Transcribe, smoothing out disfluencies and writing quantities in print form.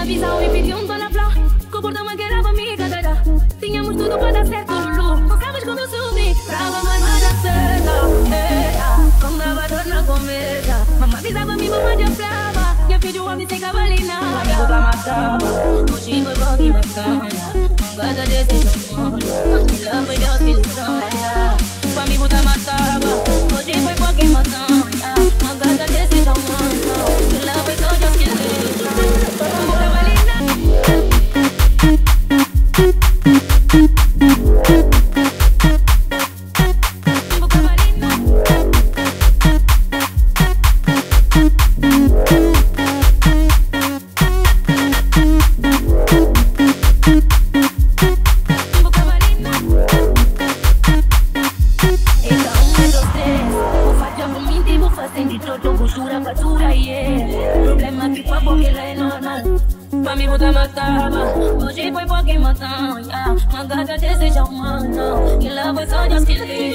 Avisa o impediam para falar, que o portão maquerava me catará. Tínhamos tudo para dar certo, Lulu. Sabes como eu subi? Brava, mas nada certa. Com gravador na começa. Mamãe avisava, minha mamãe já brava. Minha filha, o homem sem cavalinha. Amigo da matava, fugindo e volta e bacana. Gata desse jogo, lama e Deus que sonha. O amigo da matava, hoje foi pouco e matando. Uma gata desse jogo, lama e Deus que sonha. Hoje foi pouco e matando. Uma gata desse jogo, mano. E lá foi só Deus que lhe